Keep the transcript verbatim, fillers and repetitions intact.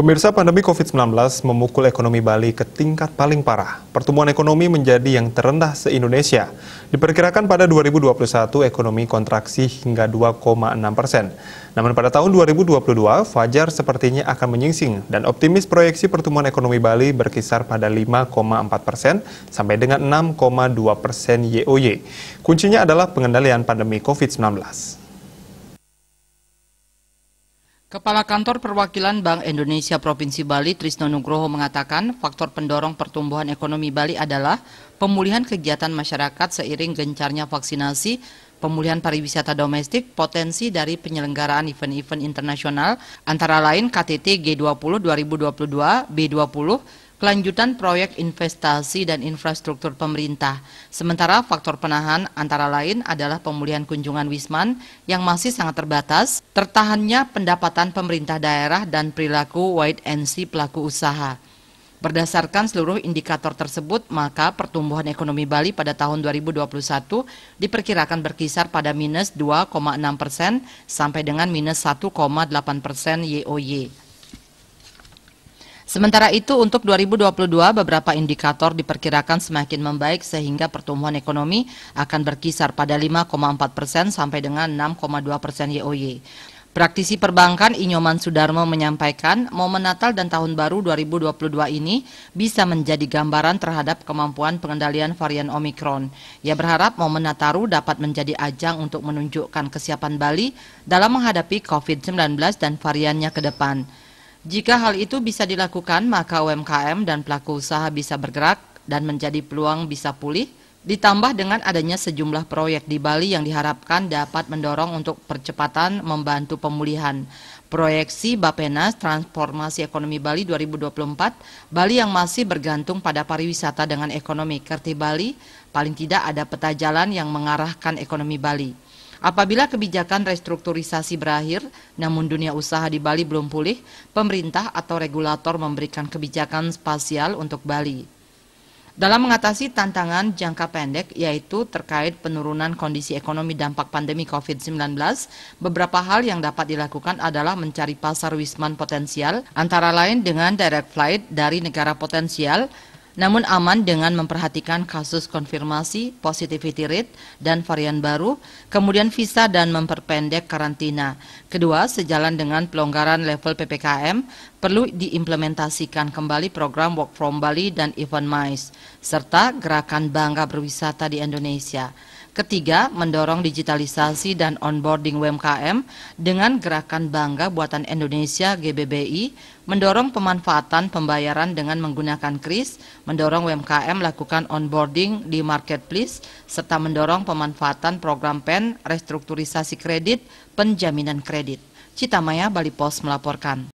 Pemirsa, pandemi covid sembilan belas memukul ekonomi Bali ke tingkat paling parah. Pertumbuhan ekonomi menjadi yang terendah se-Indonesia. Diperkirakan pada dua ribu dua puluh satu ekonomi kontraksi hingga dua koma enam persen. Namun pada tahun dua ribu dua puluh dua, Fajar sepertinya akan menyingsing dan optimis proyeksi pertumbuhan ekonomi Bali berkisar pada lima koma empat persen sampai dengan enam koma dua persen Y O Y. Kuncinya adalah pengendalian pandemi covid sembilan belas. Kepala Kantor Perwakilan Bank Indonesia Provinsi Bali, Trisno Nugroho, mengatakan faktor pendorong pertumbuhan ekonomi Bali adalah pemulihan kegiatan masyarakat seiring gencarnya vaksinasi, pemulihan pariwisata domestik, potensi dari penyelenggaraan event-event internasional, antara lain K T T G dua puluh dua ribu dua puluh dua, B dua puluh, kelanjutan proyek investasi dan infrastruktur pemerintah. Sementara faktor penahan antara lain adalah pemulihan kunjungan Wisman yang masih sangat terbatas, tertahannya pendapatan pemerintah daerah dan perilaku wait and see pelaku usaha. Berdasarkan seluruh indikator tersebut, maka pertumbuhan ekonomi Bali pada tahun dua ribu dua puluh satu diperkirakan berkisar pada minus dua koma enam persen sampai dengan minus satu koma delapan persen Y O Y. Sementara itu, untuk dua ribu dua puluh dua, beberapa indikator diperkirakan semakin membaik sehingga pertumbuhan ekonomi akan berkisar pada lima koma empat persen sampai dengan enam koma dua persen Y O Y. Praktisi perbankan Inyoman Sudarmo menyampaikan, momen Natal dan Tahun Baru dua ribu dua puluh dua ini bisa menjadi gambaran terhadap kemampuan pengendalian varian Omikron. Ia berharap momen Nataru dapat menjadi ajang untuk menunjukkan kesiapan Bali dalam menghadapi covid sembilan belas dan variannya ke depan. Jika hal itu bisa dilakukan, maka U M K M dan pelaku usaha bisa bergerak dan menjadi peluang bisa pulih, ditambah dengan adanya sejumlah proyek di Bali yang diharapkan dapat mendorong untuk percepatan membantu pemulihan. Proyeksi Bappenas Transformasi Ekonomi Bali dua ribu dua puluh empat, Bali yang masih bergantung pada pariwisata dengan ekonomi Kerti Bali, paling tidak ada peta jalan yang mengarahkan ekonomi Bali. Apabila kebijakan restrukturisasi berakhir, namun dunia usaha di Bali belum pulih, pemerintah atau regulator memberikan kebijakan spasial untuk Bali. Dalam mengatasi tantangan jangka pendek, yaitu terkait penurunan kondisi ekonomi dampak pandemi covid sembilan belas, beberapa hal yang dapat dilakukan adalah mencari pasar wisman potensial, antara lain dengan direct flight dari negara potensial, namun aman dengan memperhatikan kasus konfirmasi, positivity rate, dan varian baru, kemudian visa dan memperpendek karantina. Kedua, sejalan dengan pelonggaran level P P K M, perlu diimplementasikan kembali program Work from Bali dan Event MICE, serta gerakan bangga berwisata di Indonesia. Ketiga, mendorong digitalisasi dan onboarding U M K M dengan gerakan bangga buatan Indonesia G B B I, mendorong pemanfaatan pembayaran dengan menggunakan QRIS, mendorong U M K M lakukan onboarding di marketplace, serta mendorong pemanfaatan program P E N, restrukturisasi kredit, penjaminan kredit. Cita Maya, Bali Post melaporkan.